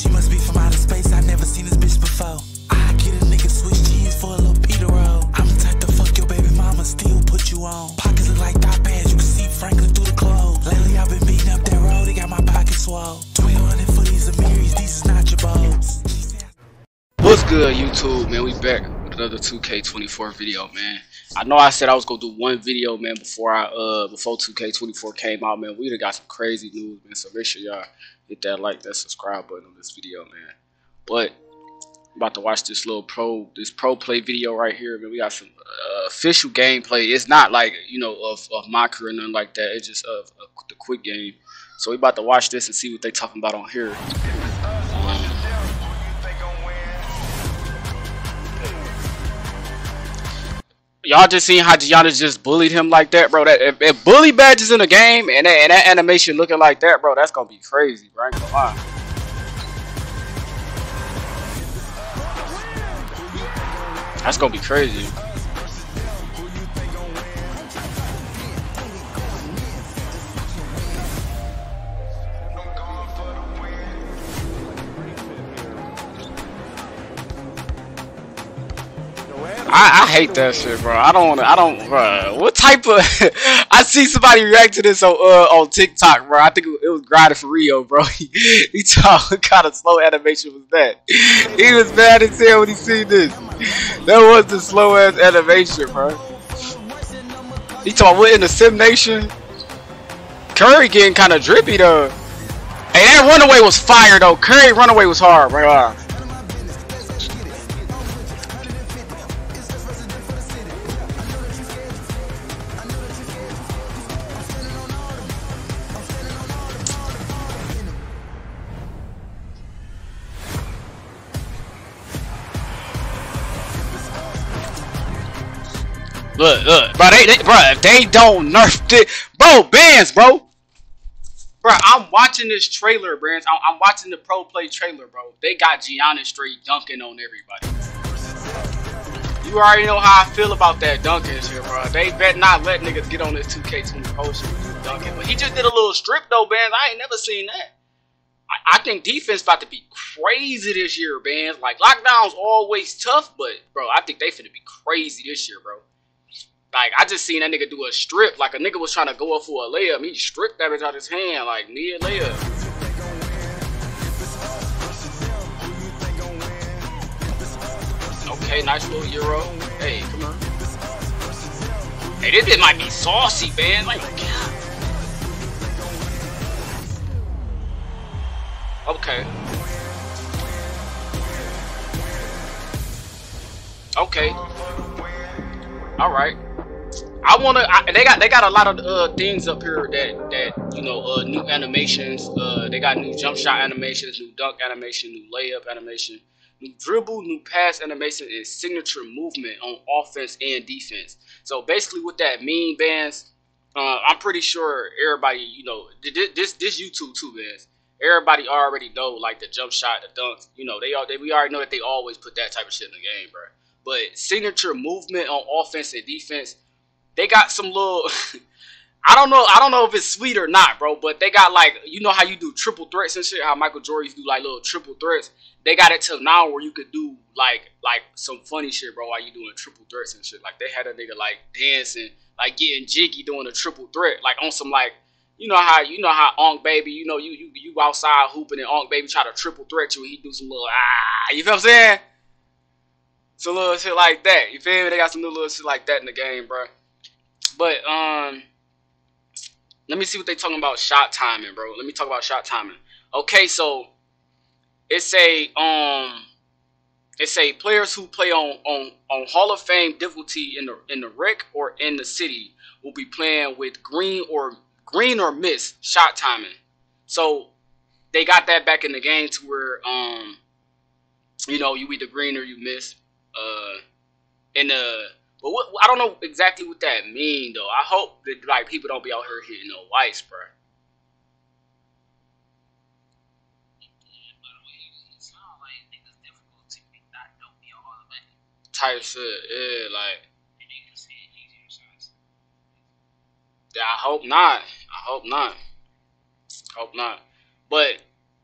She must be from outer space, I never seen this bitch before. I get a nigga Swiss cheese for a little Peter roll. I'm the type to fuck your baby mama, still put you on. Pockets look like dot pads, you can see Franklin through the clothes. Lately I've been beating up that road, they got my pockets swole. 1,200 footies of Mary's, these is not your balls. What's good YouTube, man? We back with another 2K24 video, man. I know I said I was gonna do one video, man, before 2K24 came out, man. We done got some crazy news, man, so make sure y'all hit that like, that subscribe button on this video, man. But I'm about to watch this little pro play video right here, man. We got some official gameplay. It's not like, you know, of Mocker or nothing like that. It's just of the quick game. So we about to watch this and see what they talking about on here. Y'all just seen how Giannis just bullied him like that, bro. That if bully badges in the game and that animation looking like that, bro, that's gonna be crazy, bro. I ain't gonna lie. That's gonna be crazy. I hate that shit, bro. I don't, bro. What type of? I see somebody react to this on TikTok, bro. I think it was Grinding for Rio, bro. He talking, what kind of slow animation was that? He was mad as hell when he seen this. That was the slow ass animation, bro. He talking, what in the Sim Nation? Curry getting kind of drippy though. Hey, that runaway was fire though. Curry runaway was hard, bro. Look, bro, bro, if they don't nerf this, bro, Bands, bro. Bro, I'm watching this trailer, Bands. I'm watching the pro play trailer, bro. They got Giannis straight dunking on everybody. You already know how I feel about that dunking shit, bro. They better not let niggas get on this 2K24 shit dunking. But he just did a little strip, though, Bands. I ain't never seen that. I think defense about to be crazy this year, Bands. Like, lockdown's always tough, but, bro, I think they finna be crazy this year, bro. Like, I just seen that nigga do a strip. Like, a nigga was trying to go up for a layup. He stripped that bitch out his hand. Like, mid layup. Okay, nice little euro. Hey, come on. Hey, this bitch might be saucy, man. Like, God. Okay. Okay. All right. They got a lot of things up here that you know, new animations. They got new jump shot animations, new dunk animation, new layup animation, new dribble, new pass animation, and signature movement on offense and defense. So basically, what that mean, Bands, I'm pretty sure everybody, you know, this YouTube too, Bands. Everybody already know, like, the jump shot, the dunks. You know, we already know that they always put that type of shit in the game, bro. But signature movement on offense and defense. They got some little, I don't know if it's sweet or not, bro, but they got, like, you know how you do triple threats and shit, how Michael Jordan used to do, like, little triple threats. They got it till now where you could do, like some funny shit, bro, while you doing triple threats and shit. Like, they had a nigga, like, dancing, like, getting jiggy doing a triple threat, like, on some, like, you know how Onk Baby, you know, you outside hooping and Onk Baby try to triple threat you and he do some little, you feel what I'm saying? Some little shit like that, you feel me? They got some new little shit like that in the game, bro. But let me see what they talking about shot timing, bro. Let me talk about shot timing. Okay, so it's a players who play on Hall of Fame difficulty in the rec or in the city will be playing with green or miss shot timing. So they got that back in the game to where you know, you either green or you miss. But what, I don't know exactly what that mean though. I hope that, like, people don't be out here hitting no whites, bro. Type shit, yeah, like. Yeah, I hope not. But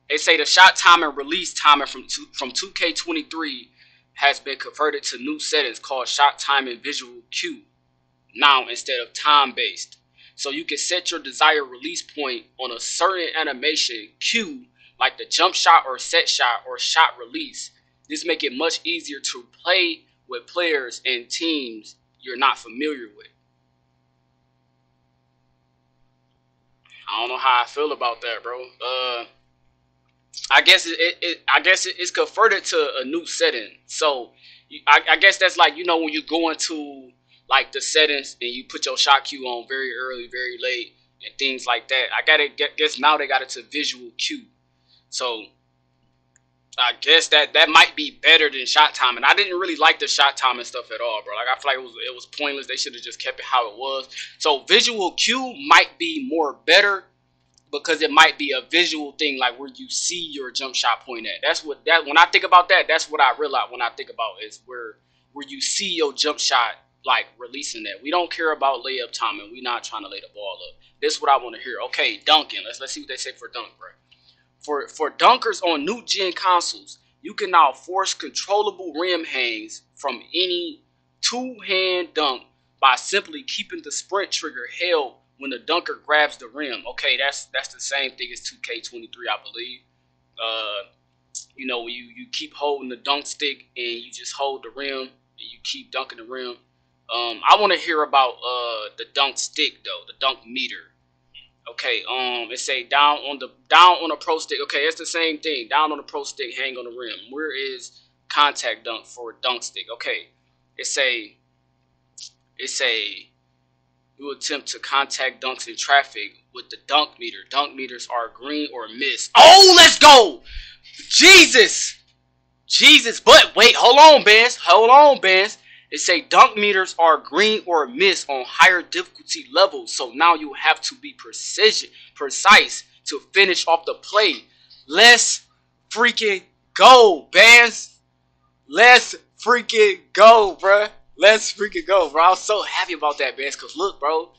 They say the shot time and release timing from 2K23 has been converted to new settings called shot time and visual cue now instead of time based. So you can set your desired release point on a certain animation cue, like the jump shot or set shot or shot release. This makes it much easier to play with players and teams you're not familiar with. I don't know how I feel about that, bro. I guess it's converted to a new setting. So I guess that's like, you know, when you go into like the settings and you put your shot cue on very early, very late, and things like that. I guess now they got it to visual cue. So I guess that might be better than shot timing. I didn't really like the shot timing stuff at all, bro. Like, I feel like it was pointless. They should have just kept it how it was. So visual cue might be more better because it might be a visual thing, like where you see your jump shot point at. That's what that when I think about that, that's what I realize when I think about it, is where you see your jump shot, like releasing that. We don't care about layup timing. We're not trying to lay the ball up. This is what I want to hear. Okay, dunking. Let's see what they say for dunk, bro. For dunkers on new gen consoles, you can now force controllable rim hangs from any two-hand dunk by simply keeping the sprint trigger held when the dunker grabs the rim. Okay, that's the same thing as 2K23, I believe. You know, you keep holding the dunk stick and you just hold the rim and you keep dunking the rim. I want to hear about the dunk stick though, the dunk meter. Okay, it say down on a pro stick. Okay, it's the same thing. Down on the pro stick, hang on the rim. Where is contact dunk for dunk stick? Okay, it say you attempt to contact dunks in traffic with the dunk meter. Dunk meters are green or miss. Oh, let's go, Jesus. But wait, hold on, Benz. It say dunk meters are green or miss on higher difficulty levels. So now you have to be precise to finish off the play. Let's freaking go, Bans. Let's freaking go, bruh. Let's freaking go, bro. I was so happy about that, Bans. Because look, bro.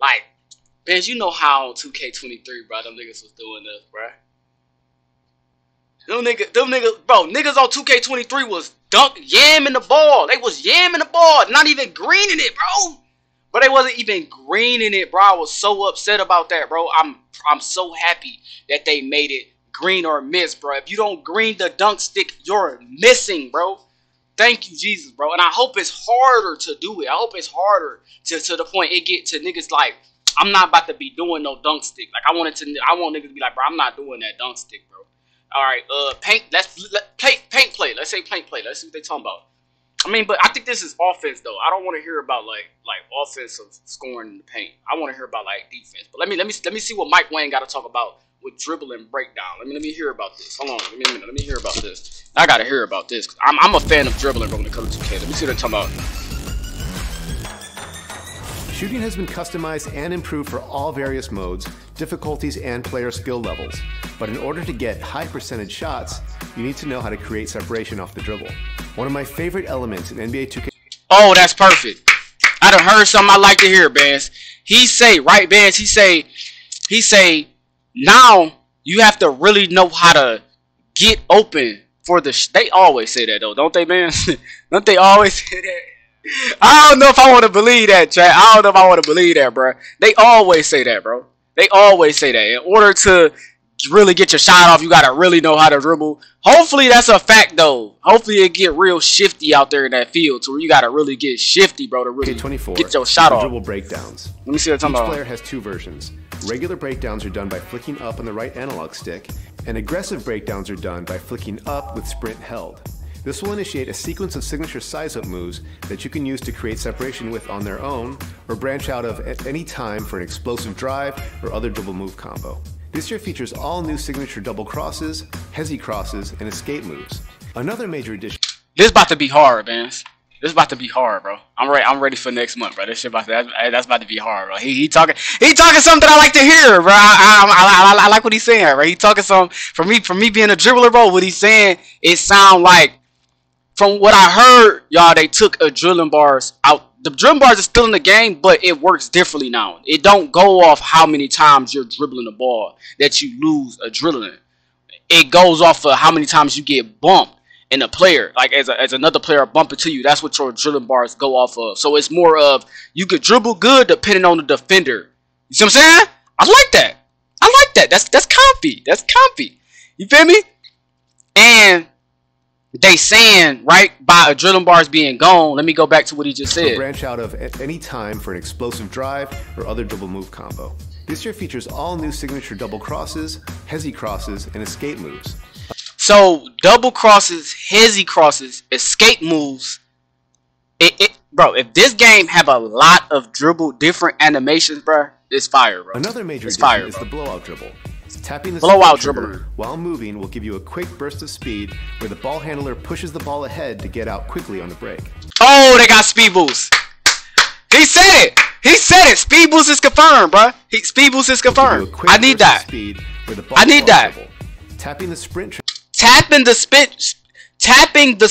Like, Bans, you know how 2K23, bro, them niggas was doing this, bruh. Them niggas, bro, niggas on 2K23 was yamming the ball. They was yamming the ball, not even greening it, bro. But they wasn't even greening it, bro. I was so upset about that, bro. I'm so happy that they made it green or miss, bro. If you don't green the dunk stick, you're missing, bro. Thank you, Jesus, bro. And I hope it's harder to do it. I hope it's harder to the point it get to niggas like, I'm not about to be doing no dunk stick. Like, I want niggas to be like, bro, I'm not doing that dunk stick, bro. All right, paint play. Let's say paint play. Let's see what they talking about. I mean, but I think this is offense though. I don't want to hear about like offensive scoring in the paint. I want to hear about like defense. But let me see what Mike Wang got to talk about with dribble and breakdown. Let me hear about this. Hold on, let me hear about this. I gotta hear about this. I'm a fan of dribbling when it comes to 2K. Let me see what they're talking about. Shooting has been customized and improved for all various modes, difficulties, and player skill levels. But in order to get high percentage shots, you need to know how to create separation off the dribble. One of my favorite elements in NBA 2K. Oh, that's perfect. I done heard something I like to hear, Benz. He say, right, Benz, he say, now you have to really know how to get open for the they always say that, though, don't they, Benz? Don't they always say that? I don't know if I want to believe that, chat. I don't know if I want to believe that, bro. They always say that, bro. They always say that. In order to really get your shot off, you gotta really know how to dribble. Hopefully that's a fact though. Hopefully it get real shifty out there in that field to where you gotta really get shifty, bro, to really get your shot off. Dribble breakdowns. Let me see what I'm talking about. Each player has two versions. Regular breakdowns are done by flicking up on the right analog stick, and aggressive breakdowns are done by flicking up with sprint held. This will initiate a sequence of signature size-up moves that you can use to create separation with on their own, or branch out of at any time for an explosive drive or other dribble move combo. This year features all new signature double crosses, hezi crosses, and escape moves. Another major addition. This about to be hard, man. This about to be hard, bro. I'm ready for next month, bro. This shit about to, that's about to be hard, bro. He talking something I like to hear, bro. I like what he's saying, bro. He talking something for me being a dribbler, bro. What he's saying, it sound like, from what I heard, y'all, they took a drilling bars out. The dribbling bars are still in the game, but it works differently now. It don't go off how many times you're dribbling the ball that you lose a dribbling. it goes off of how many times you get bumped in a player. Like as another player bumping to you, that's what your dribbling bars go off of. So it's more of you could dribble good depending on the defender. You see what I'm saying? I like that. I like that. That's comfy. That's comfy. You feel me? And they saying, right, by adrenaline bars being gone, let me go back to what he just said. Branch out of at any time for an explosive drive or other double move combo. This year features all new signature double crosses, hezzy crosses, and escape moves. So double crosses, hezzy crosses, escape moves. Bro, if this game have a lot of different animations, bro, it's fire, bro. Another major addition is the blowout dribble. Tapping the blowout dribbler while moving will give you a quick burst of speed where the ball handler pushes the ball ahead to get out quickly on the break. Oh, they got speed boost. He said it. He said it. Speed boost is confirmed, bro. Speed boost is confirmed. I need that. I need that. Tapping the sprint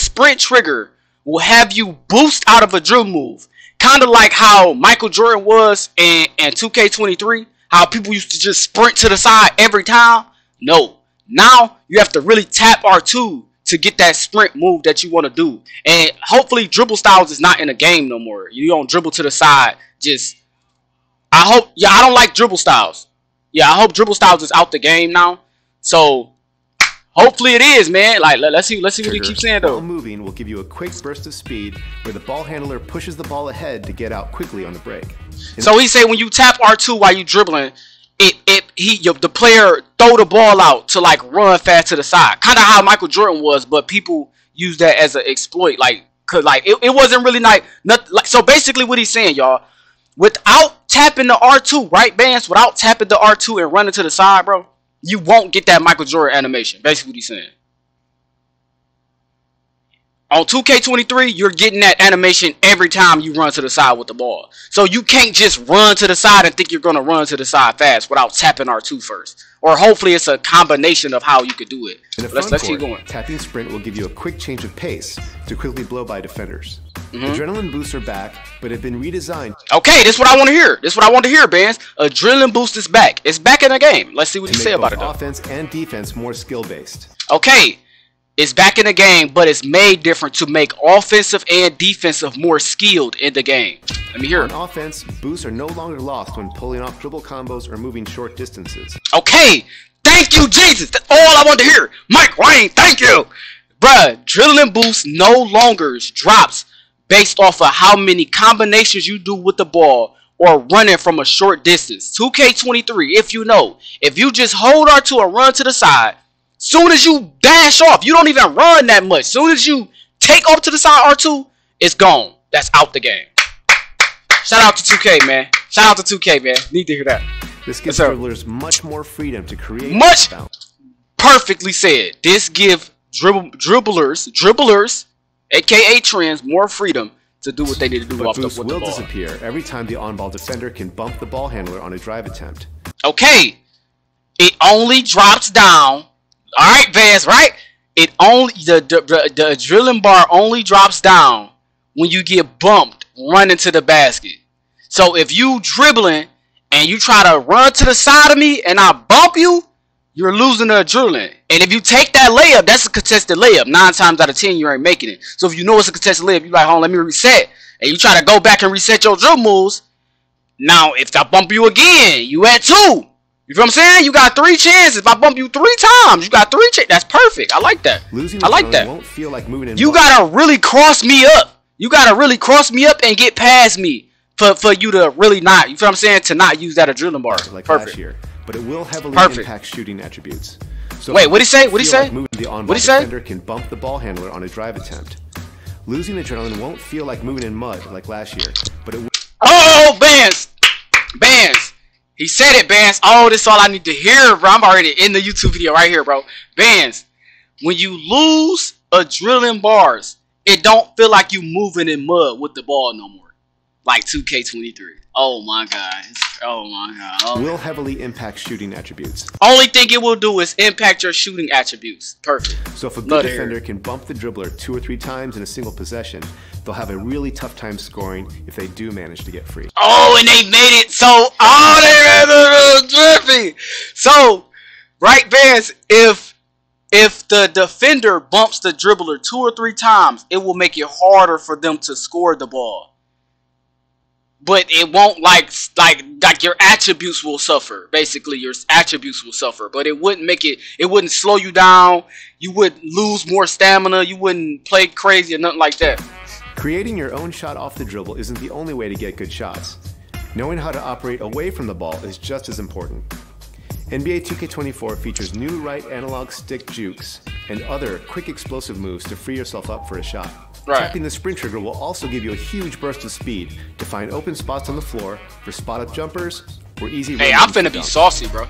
sprint trigger will have you boost out of a dribble move. Kind of like how Michael Jordan was in 2K23. How people used to just sprint to the side every time. No. Now you have to really tap R2 to get that sprint move that you want to do. And hopefully dribble styles is not in the game no more. You don't dribble to the side. Just, I hope, yeah, I don't like dribble styles. Yeah, I hope dribble styles is out the game now. So hopefully it is, man. Like, let's see what he keeps saying though. While moving will give you a quick burst of speed where the ball handler pushes the ball ahead to get out quickly on the break. So he said when you tap R2 while you dribbling, the player throw the ball out to like run fast to the side, kind of how Michael Jordan was, but people use that as an exploit, like cause like it wasn't really like nothing. Like, so basically what he's saying, y'all, without tapping the R2 right bands, without tapping the R2 and running to the side, bro, you won't get that Michael Jordan animation. Basically what he's saying. On 2K23, you're getting that animation every time you run to the side with the ball. So you can't just run to the side and think you're going to run to the side fast without tapping R2 first. Or hopefully it's a combination of how you could do it. Let's keep going. Tapping sprint will give you a quick change of pace to quickly blow by defenders. Adrenaline boosts are back, but have been redesigned. Okay, this is what I want to hear. This is what I want to hear, Benz. Adrenaline boost is back. It's back in the game. Let's see what you say about it, though. Offense and defense more skill-based. Okay. It's back in the game, but it's made different to make offensive and defensive more skilled in the game. Let me hear it. On offense, boosts are no longer lost when pulling off dribble combos or moving short distances. Okay, thank you, Jesus. That's all I want to hear. Mike Wang, thank you. Bruh, dribbling boost no longer drops based off of how many combinations you do with the ball or running from a short distance. 2K23, if you just hold R2 or run to the side, soon as you dash off, you don't even run that much. Soon as you take off to the side R2, it's gone. That's out the game. Shout out to 2K, man. Shout out to 2K, man. Need to hear that. This gives dribblers much more freedom to create. Perfectly said. This gives dribblers, aka trends, more freedom to do what they need to do off the ball. Will disappear every time the on-ball defender can bump the ball handler on a drive attempt. Okay, it only drops down. All right, Vance, right? It only the drilling bar only drops down when you get bumped running to the basket. So if you dribbling and you try to run to the side of me and I bump you, you're losing the drilling. And if you take that layup, that's a contested layup. 9 times out of 10, you ain't making it. So if you know it's a contested layup, you're like, hold on, let me reset. And you try to go back and reset your drill moves. Now, if I bump you again, you at 2. You feel what I'm saying? You got 3 chances. If I bump you 3 times, you got 3 chances. That's perfect. I like that. I like that. Won't feel like moving in. You gotta really cross me up. You gotta really cross me up and get past me for you to really not. You feel what I'm saying? To not use that adrenaline bar. Like perfect. Last year, but it will heavily impact shooting attributes. So wait, what he say? What he say? What he say? Defender can bump the ball handler on a drive attempt. Losing adrenaline won't feel like moving in mud like last year, but it will. Oh, Bands. He said it, Bands. Oh, this is all I need to hear, bro. I'm already in the YouTube video right here, bro. Bands, when you lose adrenaline bars, it don't feel like you moving in mud with the ball no more. Like 2K23. Oh, my God. Oh, my God. Oh. Will heavily impact shooting attributes. Only thing it will do is impact your shooting attributes. Perfect. So if a good defender can bump the dribbler 2 or 3 times in a single possession, they'll have a really tough time scoring if they do manage to get free. Oh, and they made it so... Oh, they made it so drippy. So, right, Vance, if If the defender bumps the dribbler 2 or 3 times, it will make it harder for them to score the ball. But it won't like your attributes will suffer. Basically, your attributes will suffer. But it wouldn't make it. It wouldn't slow you down. You wouldn't lose more stamina. You wouldn't play crazy or nothing like that. Creating your own shot off the dribble isn't the only way to get good shots. Knowing how to operate away from the ball is just as important. NBA 2K24 features new right analog stick jukes and other quick explosive moves to free yourself up for a shot. Right. Tapping the sprint trigger will also give you a huge burst of speed to find open spots on the floor for spot-up jumpers or easy... Hey, I'm finna be saucy, bro.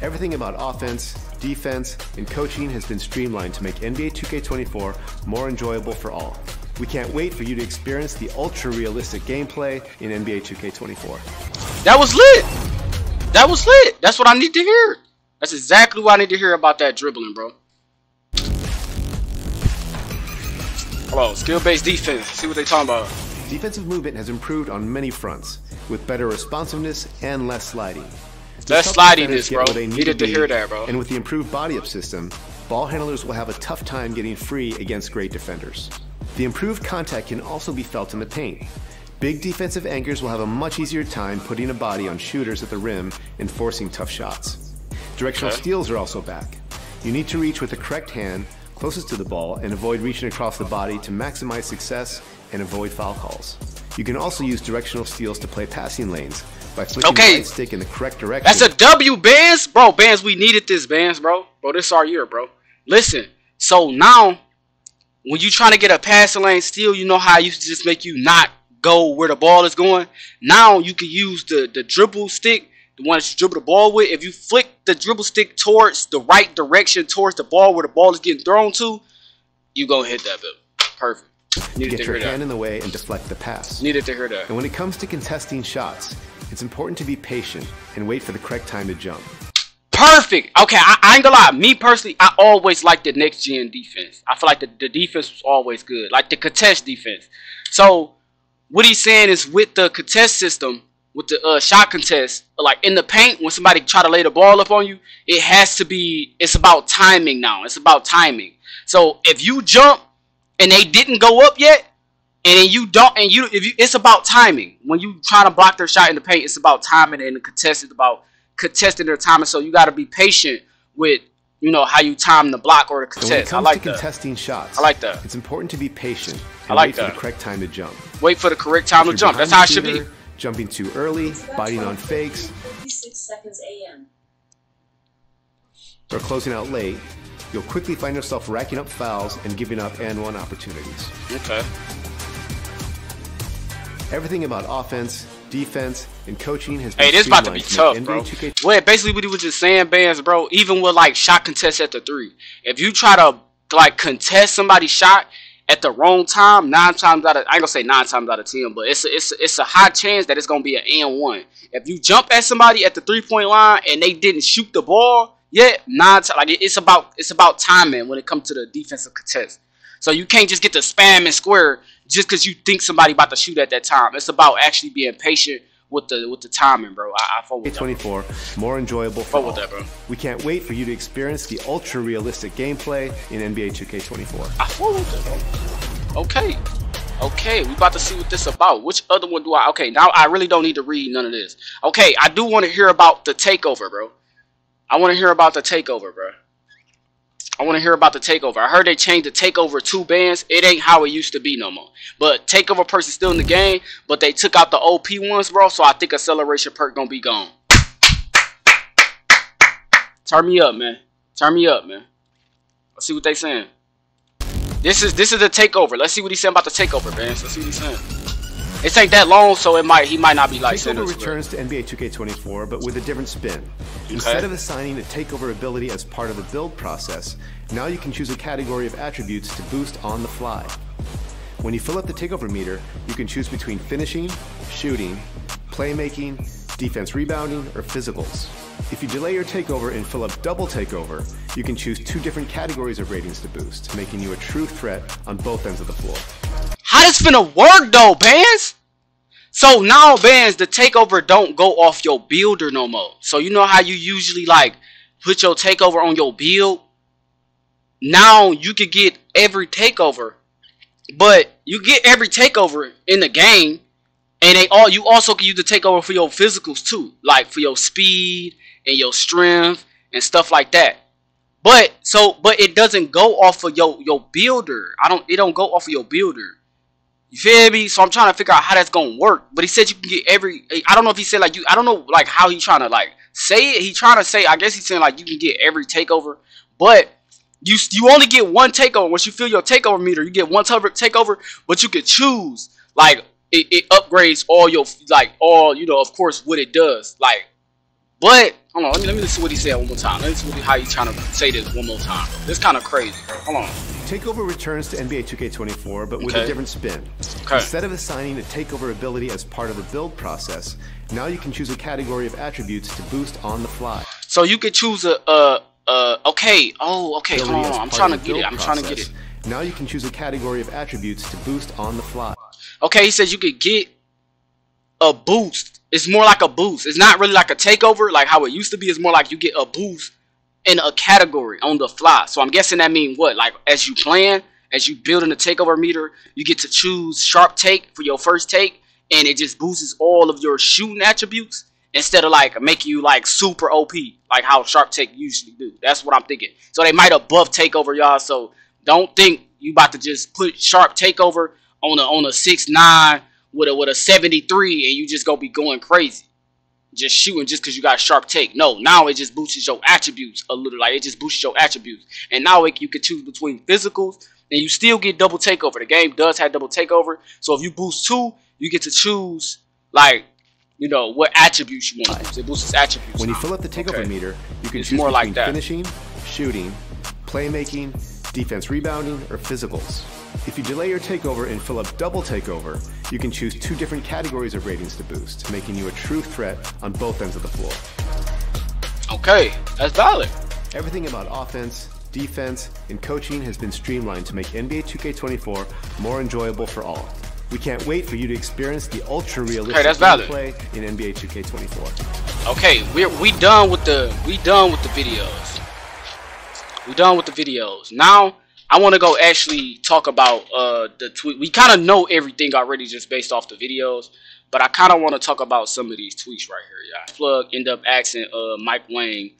Everything about offense, defense, and coaching has been streamlined to make NBA 2K24 more enjoyable for all. We can't wait for you to experience the ultra-realistic gameplay in NBA 2K24. That was lit! That was lit! That's what I need to hear! That's exactly what I need to hear about that dribbling, bro. Hello, skill-based defense. See what they're talking about. Defensive movement has improved on many fronts, with better responsiveness and less sliding. Less sliding is, bro. Needed to hear that, bro. And with the improved body-up system, ball handlers will have a tough time getting free against great defenders. The improved contact can also be felt in the paint. Big defensive anchors will have a much easier time putting a body on shooters at the rim and forcing tough shots. Directional steals are also back. You need to reach with the correct hand closest to the ball and avoid reaching across the body to maximize success and avoid foul calls. You can also use directional steals to play passing lanes by flicking the right stick in the correct direction. That's a W, Bands! Bro, Bands, we needed this, Bands, bro. Bro, this is our year, bro. Listen, so now... when you're trying to get a passing lane steal, you know how it used to just make you not go where the ball is going? Now you can use the dribble stick, the one that you dribble the ball with. If you flick the dribble stick towards the right direction, towards the ball where the ball is getting thrown to, you're going to hit that bit. Perfect. Needed to hear that. Get your hand in the way and deflect the pass. Needed to hear that. And when it comes to contesting shots, it's important to be patient and wait for the correct time to jump. Perfect. Okay, I ain't gonna lie. Me personally, I always liked the next gen defense. I feel like the defense was always good, like the contest defense. So what he's saying is, with the contest system, with the shot contest, like in the paint, when somebody try to lay the ball up on you, it has to be. It's about timing now. It's about timing. So if you jump and they didn't go up yet, and then you don't, and it's about timing. When you try to block their shot in the paint, it's about timing, and the contest is about contesting their timing, so you got to be patient with, you know, how you time the block or the contest. I like that. Contesting shots, I like that. It's important to be patient. I like that. Wait for the correct time to jump. Wait for the correct time to jump. That's how it should be. Jumping too early, biting on fakes, 56 seconds a.m. or closing out late, you'll quickly find yourself racking up fouls and giving up and-one opportunities. Okay. Everything about offense, defense, and coaching has been... Hey, this about to be tough, bro. Well, basically what he was just saying, Bands, bro, even with like shot contests at the 3, if you try to like contest somebody's shot at the wrong time, 9 times out of, I ain't gonna say 9 times out of 10, but it's a high chance that it's gonna be an and one. If you jump at somebody at the 3-point line and they didn't shoot the ball yet, it's about timing when it comes to the defensive contest. So you can't just get to spam and square just because you think somebody about to shoot at that time. It's about actually being patient with the timing, bro. I fuck with that. 24, more enjoyable for all. Fuck with that, bro. We can't wait for you to experience the ultra realistic gameplay in NBA 2K24. I fuck with that, bro. Okay, okay, we about to see what this about. Which other one do I? Okay, now I really don't need to read none of this. Okay, I do want to hear about the takeover, bro. I want to hear about the takeover, bro. I want to hear about the takeover. I heard they changed the takeover 2, Bands. It ain't how it used to be no more. But takeover perks is still in the game, but they took out the OP ones, bro. So I think acceleration perk gonna be gone. Turn me up, man. Turn me up, man. Let's see what they saying. This is the takeover. Let's see what he's saying about the takeover, Bands. Let's see what he's saying. It take that long, so he might not be like... Takeover returns to NBA 2K24, but with a different spin. Okay. Instead of assigning a takeover ability as part of the build process, now you can choose a category of attributes to boost on the fly. When you fill up the takeover meter, you can choose between finishing, shooting, playmaking, defense rebounding, or physicals. If you delay your takeover and fill up double takeover, you can choose 2 different categories of ratings to boost, making you a true threat on both ends of the floor. How this finna work though, Bands? So now, Bands, the takeover don't go off your builder no more. So you know how you usually like put your takeover on your build, now you could get every takeover. But you get every takeover in the game, and you also can use the takeover for your physicals too, like for your speed and your strength and stuff like that. But it doesn't go off of your builder. It don't go off of your builder. You feel me? So I'm trying to figure out how that's gonna work. But he said you can get every. I don't know if he said like you. I don't know like how he trying to like say it. He trying to say. I guess he's saying like you can get every takeover, but you only get one takeover. Once you fill your takeover meter, you get one takeover. But you can choose like it upgrades all your of course what it does like. But hold on, let me see what he said one more time. Let me see how he's trying to say this one more time. This kind of crazy. Hold on. Takeover returns to NBA 2K24, but with a different spin. Okay. Instead of assigning a takeover ability as part of the build process, now you can choose a category of attributes to boost on the fly. So you could choose a hold on. I'm trying to get it. Now you can choose a category of attributes to boost on the fly. Okay, he says you could get a boost. It's more like a boost. It's not really like a takeover like how it used to be. It's more like you get a boost in a category on the fly. So I'm guessing that means what? Like as you plan, as you building the takeover meter, you get to choose sharp take for your first take, and it just boosts all of your shooting attributes instead of like making you like super OP like how sharp take usually do. That's what I'm thinking. So they might have buffed takeover, y'all. So don't think you about to just put sharp takeover on a 6'9" with a 73 and you just gonna be going crazy just shooting just because you got sharp take. No, now it just boosts your attributes a little. Like it just boosts your attributes, and now you can choose between physicals, and you still get double takeover. The game does have double takeover, so if you boost two, you get to choose like what attributes you want to use. It boosts attributes. When you fill up the takeover meter, you can choose more like that: finishing, shooting, playmaking, defense rebounding, or physicals. If you delay your takeover and fill up double takeover, you can choose two different categories of ratings to boost, making you a true threat on both ends of the floor. Okay, that's valid. Everything about offense, defense, and coaching has been streamlined to make NBA 2K24 more enjoyable for all. We can't wait for you to experience the ultra-realistic play in NBA 2K24. Okay, we done with the videos. We're done with the videos. Now I want to go actually talk about the tweet. We kind of know everything already just based off the videos, but I kind of want to talk about some of these tweets right here, y'all. Plug end up asking Mike Wang,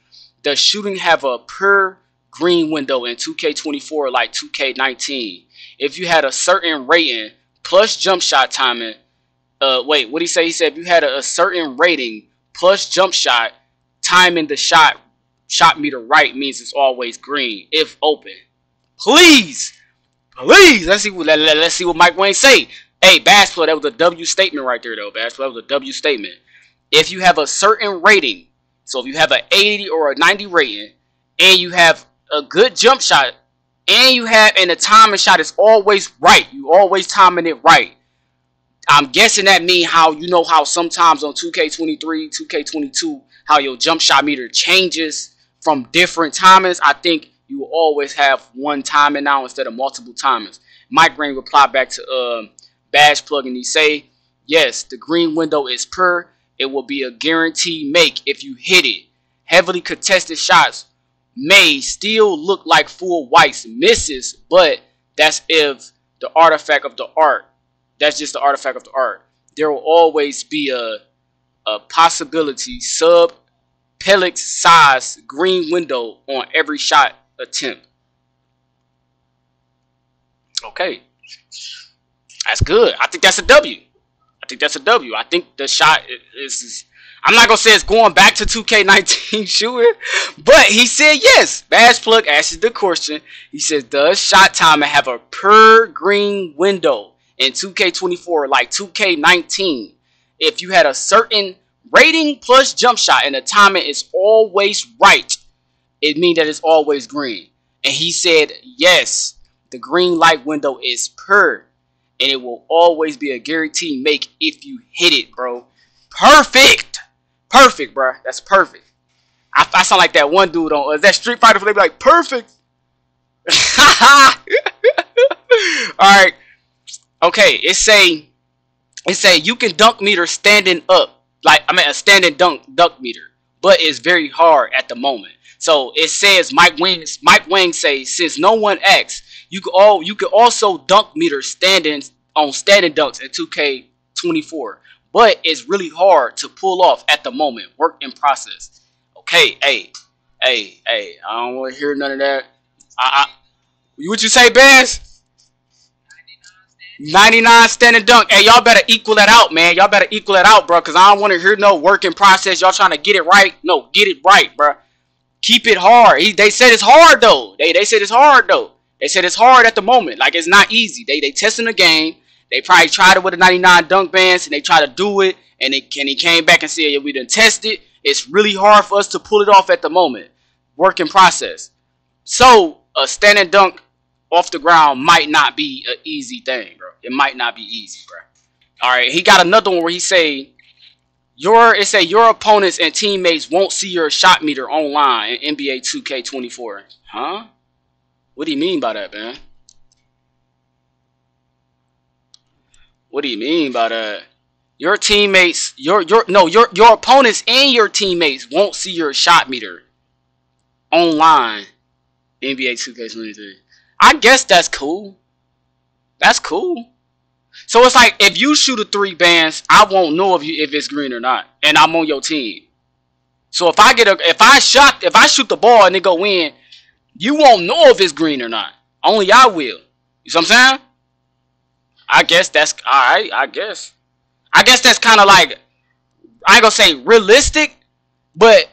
does shooting have a per green window in 2K24 like 2K19? If you had a certain rating plus jump shot timing, wait, what did he say? He said if you had a certain rating plus jump shot timing the shot meter right means it's always green if open. Please let's see what Mike Wang say. Hey Bashplug, that was a W statement right there though. Bashplug, that was a W statement. If you have a certain rating, so if you have an 80 or a 90 rating and you have a good jump shot and the timing shot is always right, you always timing it right, I'm guessing that mean how how sometimes on 2K23, 2K22 how your jump shot meter changes from different timings. I think you will always have one timing now instead of multiple timings. Mike Green replied back to Bashplug and he say, yes, the green window is per. It will be a guaranteed make if you hit it. Heavily contested shots may still look like full whites misses, but that's if the artifact of the art. That's just the artifact of the art. There will always be a possibility sub pellic size green window on every shot attempt. Okay, that's good. I think that's a W. I think that's a W. I think the shot is I'm not gonna say it's going back to 2K19 shooting, but he said yes. Bashplug asks the question. He says, does shot timing have a per green window in 2K24 like 2K19? If you had a certain rating plus jump shot and the timing is always right, it means that it's always green. And he said, yes, the green light window is per, and it will always be a guaranteed make if you hit it, bro. Perfect. Perfect, bro. That's perfect. I sound like that one dude on, is that Street Fighter? They be like, perfect. All right. Okay, it say you can dunk meter standing up, like a standing dunk meter, but it's very hard at the moment. So it says Mike Wang says, since no one asks, you can also dunk meter standing dunks at 2K24, but it's really hard to pull off at the moment. Work in process. Okay, hey, I don't want to hear none of that. What you say, Bass? 99 standing dunk. Hey, y'all better equal that out, man. Y'all better equal that out, bro, because I don't want to hear no work in process. Y'all trying to get it right. No, get it right, bro. Keep it hard. They said it's hard, though. They said it's hard, though. They said it's hard at the moment. Like, it's not easy. They testing the game. They probably tried it with a 99 dunk bands, and they tried to do it, and he came back and said, yeah, we done test it. It's really hard for us to pull it off at the moment. Work in process. So, a standing dunk off the ground might not be an easy thing, bro. It might not be easy, bro. All right, he got another one where he say, your opponents and teammates won't see your shot meter online in NBA 2K24. Huh? What do you mean by that, man? What do you mean by that? Your teammates, your opponents and your teammates won't see your shot meter online in NBA 2K23. I guess that's cool. That's cool. So it's like, if you shoot a three, bands, I won't know if it's green or not, and I'm on your team. So if I get if I shoot the ball and it go in, you won't know if it's green or not. Only I will. You see what I'm saying? I guess that's alright. I guess that's kind of like, I ain't gonna say realistic, but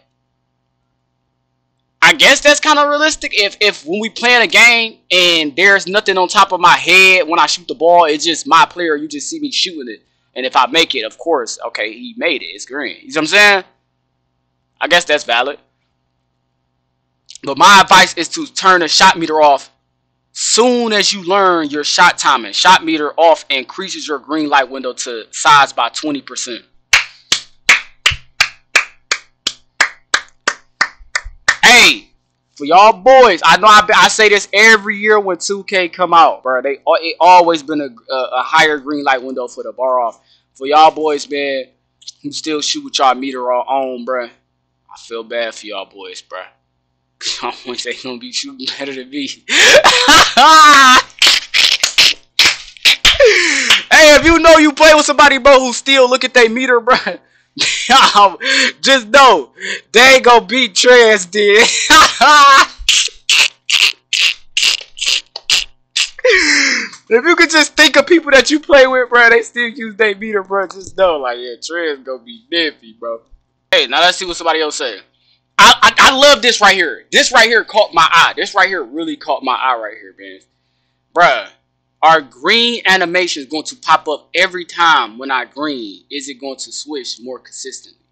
I guess that's kind of realistic. If when we playing a game and there's nothing on top of my head when I shoot the ball, it's just my player. You just see me shooting it, and if I make it, of course, okay, he made it. It's green. You see what I'm saying? I guess that's valid. But my advice is to turn the shot meter off soon as you learn your shot timing. Shot meter off increases your green light window to size by 20%. Hey, for y'all boys, I know I say this every year when 2K come out, bro. It always been a higher green light window for the bar off. For y'all boys, man, who still shoot with y'all meter on, bro, I feel bad for y'all boys, bro. Y'all boys ain't gonna be shooting better than me. Hey, if you know you play with somebody, bro, who still look at their meter, bro, just know they ain't gonna beat Trans, dude. If you could just think of people that you play with, bro, they still use their meter, bro, just know, like, yeah, Trans gonna be nifty, bro. Hey, now let's see what somebody else said. I love this right here. This right here caught my eye. This right here really caught my eye right here, man. Bruh, are green animations going to pop up every time when I green? Is it going to switch more consistently?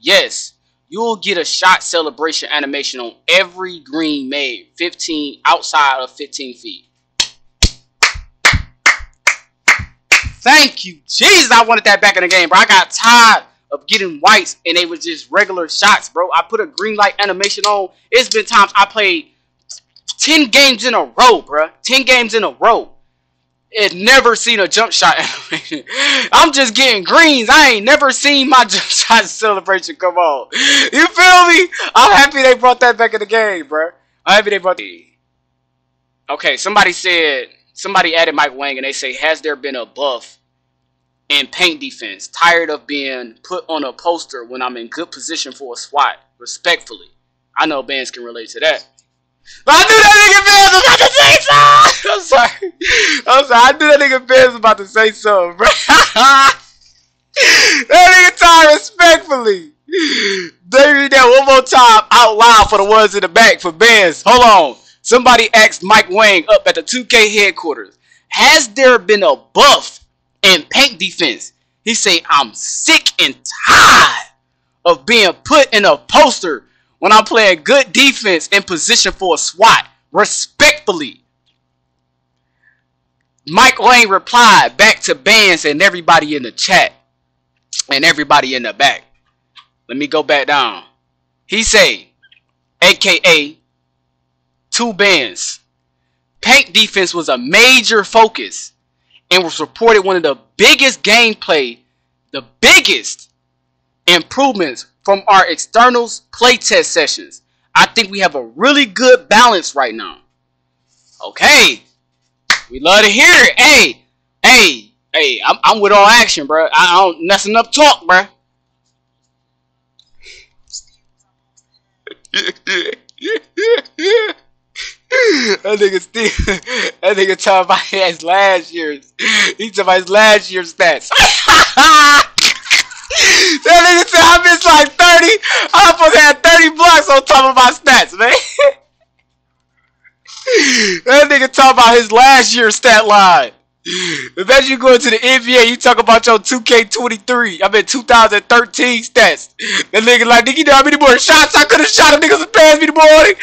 Yes, you'll get a shot celebration animation on every green made 15 outside of 15 feet. Thank you, Jesus. I wanted that back in the game, bro. I got tired of getting whites and they were just regular shots, bro. I put a green light animation on. It's been times I played 10 games in a row, bro. 10 games in a row. It never seen a jump shot animation. I'm just getting greens. I ain't never seen my jump shot celebration. Come on. You feel me? I'm happy they brought that back in the game, bro. I'm happy they brought that. Okay, somebody added Mike Wang and they say, has there been a buff and paint defense? Tired of being put on a poster when I'm in good position for a swat. Respectfully. I know bands can relate to that. But I knew that nigga Benz was about to say something. I'm sorry. I knew that nigga Benz was about to say something, bro. That nigga tired respectfully. They read that one more time out loud for the ones in the back for Benz. Hold on. Somebody asked Mike Wang up at the 2K headquarters, has there been a buff and paint defense? He say, I'm sick and tired of being put in a poster when I'm playing good defense in position for a swat. Respectfully. Mike Wang replied back to Bands and everybody in the chat and everybody in the back. Let me go back down. He say, aka two Bands, paint defense was a major focus and was reported one of the biggest gameplay, the biggest improvements from our externals playtest sessions. I think we have a really good balance right now. Okay. We love to hear it. Hey, I'm with all action, bro. I don't nothing up talk, bro. That nigga Steve, that nigga talking about his last year's. He talking about his last year's stats. That nigga said I missed like 30. I almost had 30 blocks on top of my stats, man. That nigga talking about his last year's stat line. Imagine you go into the NBA, you talk about your 2K23. I mean 2013 stats. That nigga like, nigga, you know how many more shots I could have shot? Them niggas would pass me the morning.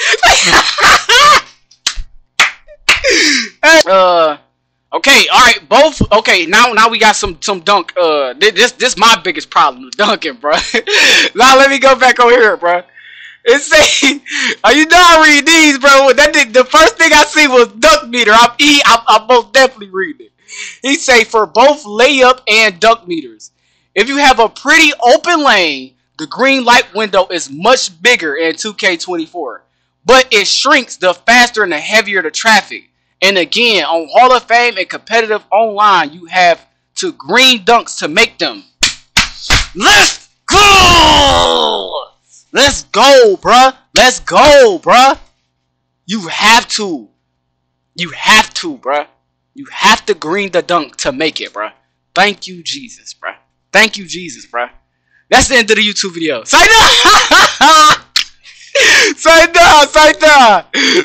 Okay, all right, both. Okay, now we got some dunk. This my biggest problem, dunking, bro. Now let me go back over here, bro. It's saying, are you not reading these, bro? That the first thing I see was dunk meter. I'm most definitely reading it. He say for both layup and dunk meters, if you have a pretty open lane, the green light window is much bigger in 2K24, but it shrinks the faster and the heavier the traffic. And again, on Hall of Fame and competitive online, you have to green dunks to make them. Let's go! Let's go, bruh. Let's go, bruh. You have to. You have to, bruh. You have to green the dunk to make it, bruh. Thank you, Jesus, bruh. Thank you, Jesus, bruh. That's the end of the YouTube video. Say no! Say no. He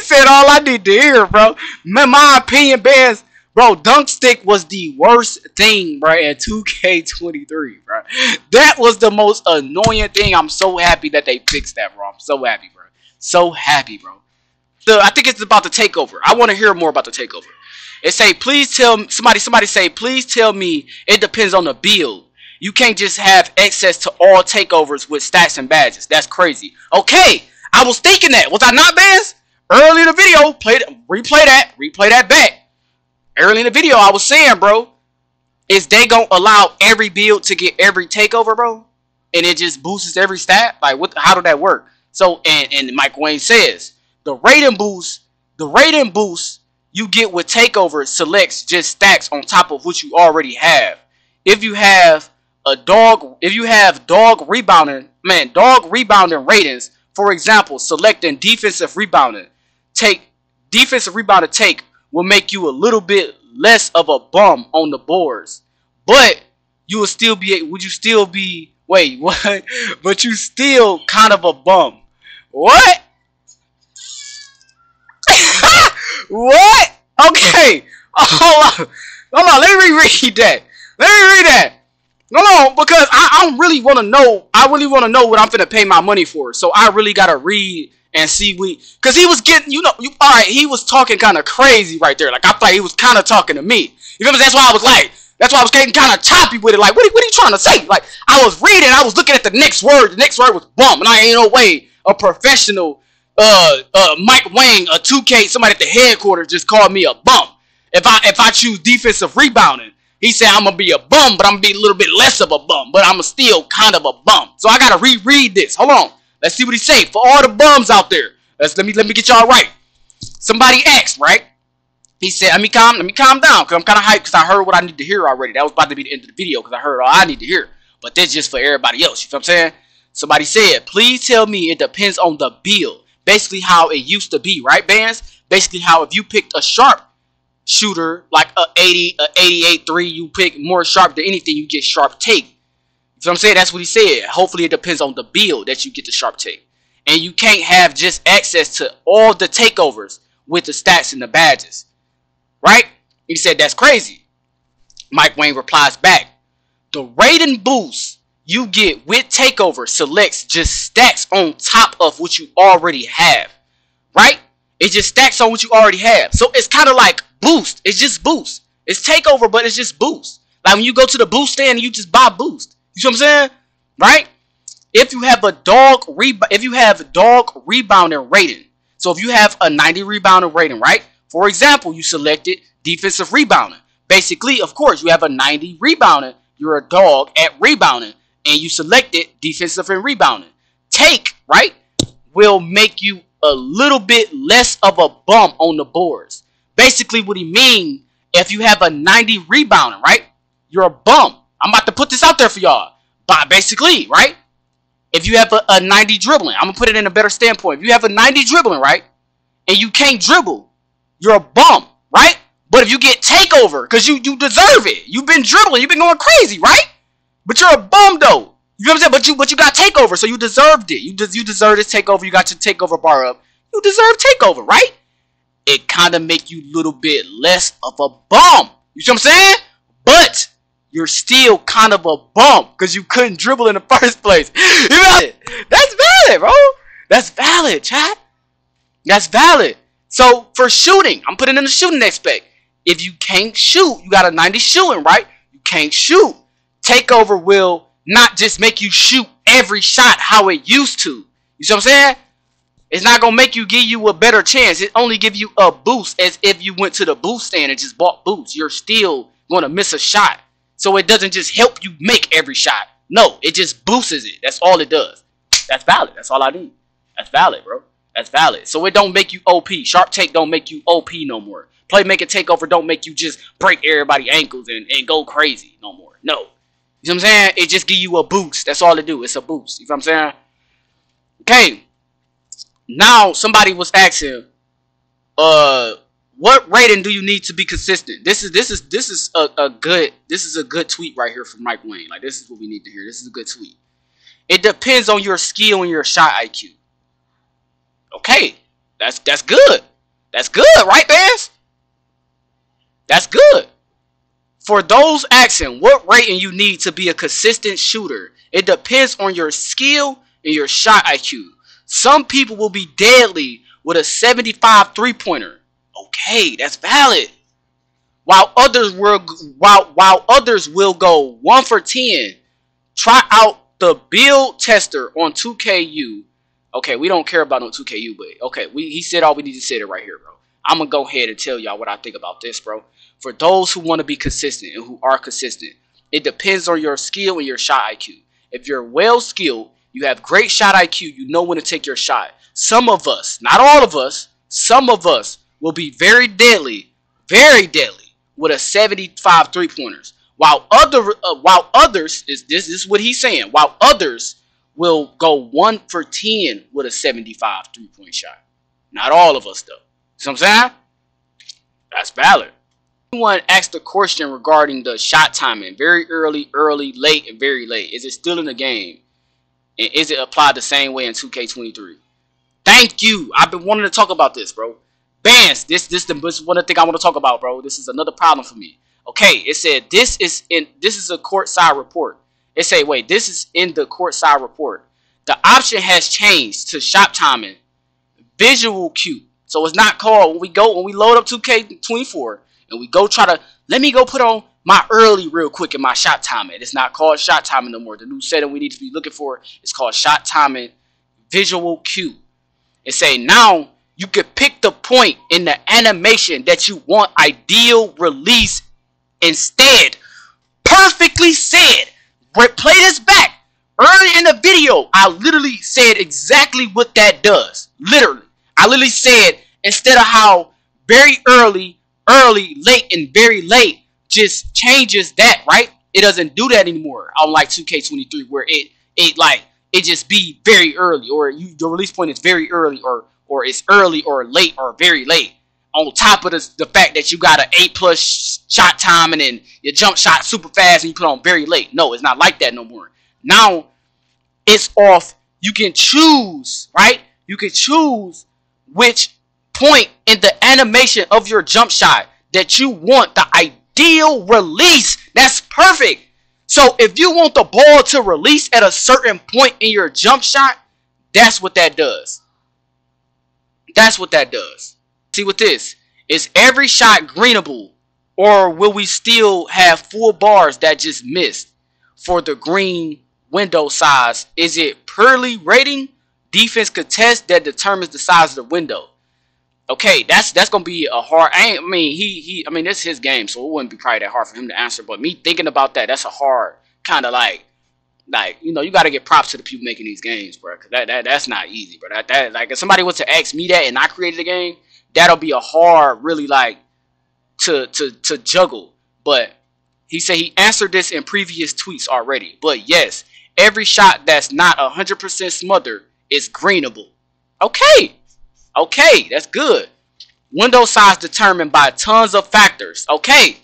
said all I need to hear, bro. My opinion, bands, bro, dunk stick was the worst thing, bro, at 2K23, bro. That was the most annoying thing. I'm so happy that they fixed that, bro. I'm so happy, bro. So happy, bro. I think it's about the takeover. I want to hear more about the takeover. It say, please tell me, somebody say, please tell me it depends on the build. You can't just have access to all takeovers with stats and badges. That's crazy. Okay, I was thinking that. Was I not, Bands? Early in the video, replay that back. Early in the video, I was saying, bro, is they gonna allow every build to get every takeover, bro? And it just boosts every stat? Like, what? How did that work? So, and Mike Wang says, the rating boost you get with takeover selects just stacks on top of what you already have. If you have dog rebounding ratings, for example, selecting defensive rebounding take will make you a little bit less of a bum on the boards, but you still kind of a bum. What? What? Okay. Hold on. Let me reread that. No, because I really want to know what I'm finna pay my money for. So I really gotta read and see because he was getting, all right, he was talking kind of crazy right there. Like, I thought he was kind of talking to me. You remember? That's why I was getting kind of choppy with it. Like, what are you trying to say? Like, I was reading, I was looking at the next word. The next word was bum, and I ain't no way a professional, Mike Wang, a 2K, somebody at the headquarters just called me a bum. If I choose defensive rebounding. He said, I'm going to be a bum, but I'm going to be a little bit less of a bum. But I'm still kind of a bum. So I got to reread this. Hold on. Let's see what he said. For all the bums out there, let me get y'all right. Somebody asked, right? He said, let me calm down because I'm kind of hyped because I heard what I need to hear already. That was about to be the end of the video because I heard all I need to hear. But that's just for everybody else. You feel what I'm saying? Somebody said, please tell me it depends on the build. Basically how it used to be, right, Bands? Basically how if you picked a sharp shooter, like an 88 3, you pick more sharp than anything, you get sharp take. You know what I'm saying? That's what he said. Hopefully it depends on the build that you get the sharp take. And you can't have just access to all the takeovers with the stats and the badges. Right? He said that's crazy. Mike Wang replies back. The rating boost you get with takeover selects just stacks on top of what you already have. Right? It just stacks on what you already have. So it's kind of like Boost. It's just Boost. It's takeover, but it's just Boost. Like when you go to the Boost stand and you just buy Boost. You see what I'm saying? Right? If you have a dog rebounding rating. So if you have a 90 rebounding rating, right? For example, you selected defensive rebounding. Basically, of course, you have a 90 rebounding. You're a dog at rebounding. And you selected defensive and rebounding. Take, right? will make you a little bit less of a bump on the boards. Basically what he mean, if you have a 90 rebounding, right? You're a bum. I'm about to put this out there for y'all. But basically, right? If you have a 90 dribbling, I'm going to put it in a better standpoint. If you have a 90 dribbling, right? And you can't dribble, you're a bum, right? But if you get takeover, because you deserve it. You've been dribbling. You've been going crazy, right? But you're a bum, though. You know what I'm saying? But you got takeover, so you deserved it. You deserve this takeover. You got your takeover bar up. You deserve takeover, right? It kind of make you a little bit less of a bum. You see what I'm saying? But you're still kind of a bum because you couldn't dribble in the first place. You know it? That's valid, bro. That's valid, chat. That's valid. So for shooting, I'm putting in the shooting aspect. If you can't shoot, you got a 90 shooting, right? You can't shoot. Takeover will not just make you shoot every shot how it used to. You see what I'm saying? It's not going to make you give you a better chance. It only give you a boost as if you went to the boost stand and just bought boots. You're still going to miss a shot. So it doesn't just help you make every shot. No, it just boosts it. That's all it does. That's valid. That's all I need. That's valid, bro. That's valid. So it don't make you OP. Sharp take don't make you OP no more. Playmaker takeover don't make you just break everybody's ankles and go crazy no more. No. You know what I'm saying? It just give you a boost. That's all it do. It's a boost. You know what I'm saying? Okay. Now somebody was asking, what rating do you need to be consistent? This is a good tweet right here from Mike Wang. Like, this is what we need to hear. This is a good tweet. It depends on your skill and your shot IQ. Okay, that's good. That's good, right, fans? That's good. For those asking what rating you need to be a consistent shooter, it depends on your skill and your shot IQ. Some people will be deadly with a 75 three-pointer. Okay, that's valid. While others will go 1 for 10. Try out the build tester on 2KU. Okay, we don't care about no 2KU, but okay, he said all we need to say it right here, bro. I'm gonna go ahead and tell y'all what I think about this, bro. For those who want to be consistent and who are consistent, it depends on your skill and your shot IQ. If you're well skilled, you have great shot IQ, you know when to take your shot. Some of us, not all of us, some of us will be very deadly with a 75 three-pointers. While others, this is what he's saying, while others will go 1 for 10 with a 75 three-point shot. Not all of us, though. See what I'm saying? That's valid. Someone asked a question regarding the shot timing, very early, late, and very late. Is it still in the game? And is it applied the same way in 2K23? Thank you. I've been wanting to talk about this, bro. Bans, this is one of the things I want to talk about, bro. This is another problem for me. Okay, it said this is a courtside report. It said, wait, this is in the courtside report. The option has changed to shot timing, visual cue. So it's not called when we load up 2K24 and we go try to let me go put on my early real quick in my shot timing. It's not called shot timing no more. The new setting we need to be looking for is called shot timing, visual cue. It say now you can pick the point in the animation that you want ideal release instead. Perfectly said. Play this back. Early in the video, I literally said exactly what that does. Literally. I literally said instead of how very early, late, and very late just changes that, right? It doesn't do that anymore. I don't like 2K23 where it just be very early or the release point is very early or it's early or late or very late. On top of the fact that you got an A+ shot time and then your jump shot super fast and you put on very late. No, it's not like that no more. Now, it's off. You can choose, right? You can choose which point in the animation of your jump shot that you want the ideal release. That's perfect. So if you want the ball to release at a certain point in your jump shot, that's what that does. That's what that does. See with this, is every shot greenable or will we still have full bars that just missed for the green window size? Is it purely rating defense contest that determines the size of the window? Okay, that's gonna be a hard. I mean this is his game, so it wouldn't be probably that hard for him to answer. But me thinking about that, that's a hard kind of like Like, you know, you got to get props to the people making these games, bro. Cause that's not easy, bro. That like, if somebody was to ask me that and I created a game, that'll be a hard, really, like, to juggle. But he said he answered this in previous tweets already. But yes, every shot that's not 100% smothered is greenable. Okay, okay, that's good. Window size determined by tons of factors. Okay.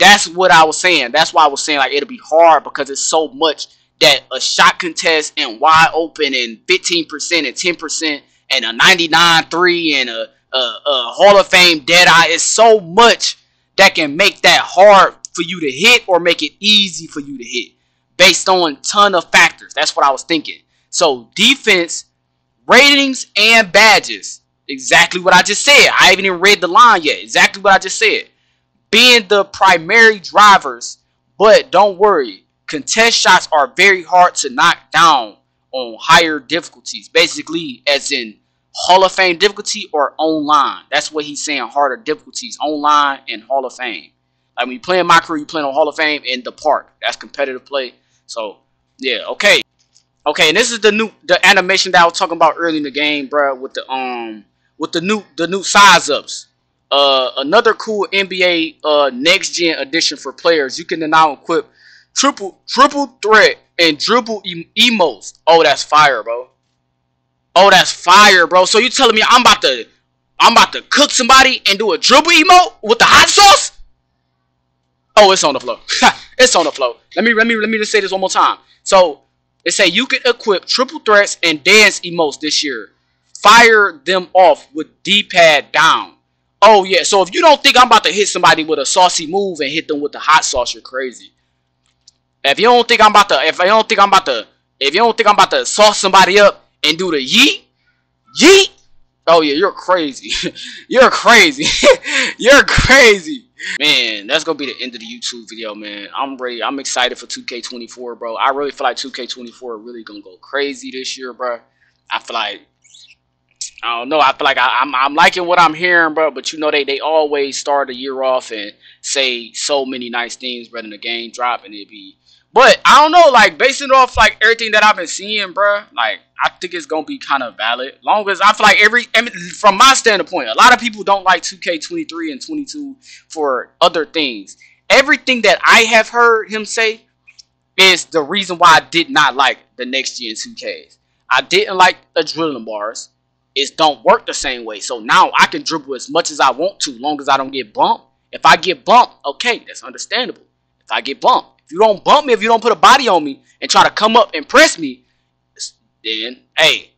That's what I was saying. That's why I was saying, like, it'll be hard because it's so much that a shot contest and wide open and 15% and 10% and a 99-3 and a Hall of Fame dead eye. It's so much that can make that hard for you to hit or make it easy for you to hit based on a ton of factors. That's what I was thinking. So defense, ratings, and badges. Exactly what I just said. I haven't even read the line yet. Exactly what I just said. Being the primary drivers, but don't worry, contest shots are very hard to knock down on higher difficulties, basically as in Hall of Fame difficulty or online. That's what he's saying, harder difficulties, online and Hall of Fame. Like when you play in my career, you playing on Hall of Fame in the park. That's competitive play. So yeah, okay. Okay, and this is the animation that I was talking about early in the game, bro, with the new size ups. Another cool NBA next gen edition for players. You can now equip triple threat and dribble emotes. Oh, that's fire, bro. Oh, that's fire, bro. So you telling me I'm about to cook somebody and do a dribble emote with the hot sauce? Oh, it's on the floor. It's on the floor. Let me just say this one more time. So it say you can equip triple threats and dance emotes this year. Fire them off with D-pad down. Oh, yeah. So if you don't think I'm about to hit somebody with a saucy move and hit them with the hot sauce, you're crazy. If you don't think I'm about to, if you don't think I'm about to sauce somebody up and do the yeet, yeet. Oh, yeah, you're crazy. You're crazy. You're crazy. Man, that's going to be the end of the YouTube video, man. I'm ready. I'm excited for 2K24, bro. I really feel like 2K24 really going to go crazy this year, bro. I feel like. I don't know. I feel like I'm liking what I'm hearing, bro. But, you know, they always start the year off and say so many nice things, bro, in the game drop, and it be. But I don't know, like, basing it off, like, everything that I've been seeing, bro, like, I think it's going to be kind of valid. Long as I feel like from my standpoint, a lot of people don't like 2K23 and 22 for other things. Everything that I have heard him say is the reason why I did not like the next gen 2Ks. I didn't like the drilling bars. It don't work the same way. So now I can dribble as much as I want to, long as I don't get bumped. If I get bumped, okay, that's understandable. If I get bumped, if you don't bump me, if you don't put a body on me and try to come up and press me, then, hey,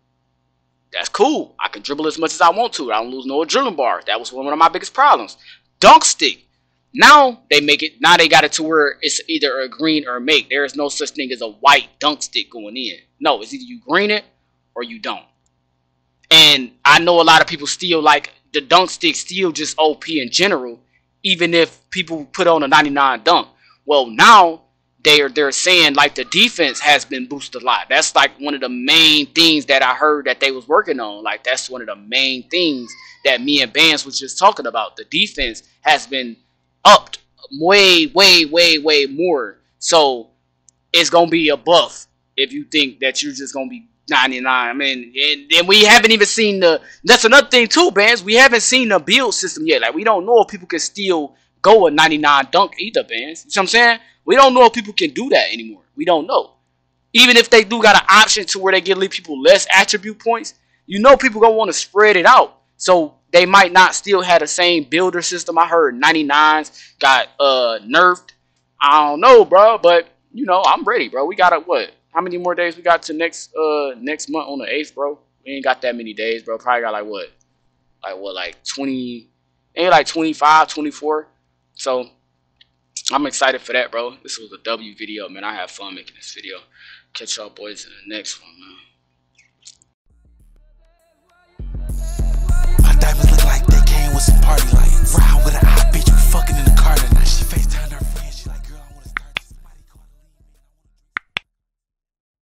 that's cool. I can dribble as much as I want to. I don't lose no drilling bar. That was one of my biggest problems. Dunk stick. Now they make it. Now they got it to where it's either a green or a make. There is no such thing as a white dunk stick going in. No, it's either you green it or you don't. And I know a lot of people still like the dunk stick, still just OP in general, even if people put on a 99 dunk. Well, now they're saying like the defense has been boosted a lot. That's like one of the main things that I heard that they was working on. Like that's one of the main things that me and Vance was just talking about. The defense has been upped way, way, way, way more. So it's going to be a buff if you think that you're just going to be 99. I mean, and we haven't even seen the. That's another thing too, Vance. We haven't seen the build system yet. Like we don't know if people can still go a 99 dunk either, Vance. You know what I'm saying? We don't know if people can do that anymore. We don't know. Even if they do got an option to where they give people less attribute points, you know, people gonna want to spread it out. So they might not still have the same builder system. I heard 99s got nerfed. I don't know, bro. But you know, I'm ready, bro. We got a what? How many more days we got to next month on the 8th, bro? We ain't got that many days, bro. Probably got like 20, ain't like 25, 24. So I'm excited for that, bro. This was a W video, man. I had fun making this video. Catch y'all boys in the next one, man. My diamonds look like they came with some party lights. Ride with an eye.